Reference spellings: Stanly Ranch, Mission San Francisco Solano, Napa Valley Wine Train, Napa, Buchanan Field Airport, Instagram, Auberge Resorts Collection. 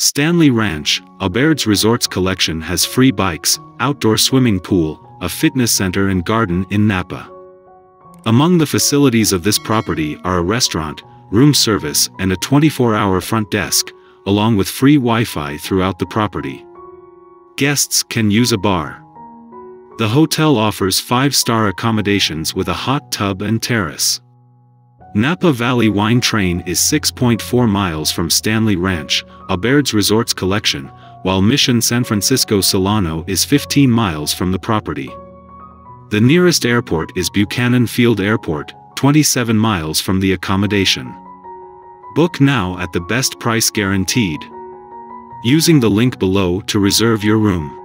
Stanly Ranch, Auberge Resorts Collection has free bikes, outdoor swimming pool, a fitness center and garden in Napa. Among the facilities of this property are a restaurant, room service and a 24-hour front desk, along with free Wi-Fi throughout the property. Guests can use a bar. The hotel offers 5-star accommodations with a hot tub and terrace. Napa Valley Wine Train is 6.4 miles from Stanly Ranch, Auberge Resorts Collection, while Mission San Francisco Solano is 15 miles from the property. The nearest airport is Buchanan Field Airport, 27 miles from the accommodation. Book now at the best price guaranteed, using the link below to reserve your room.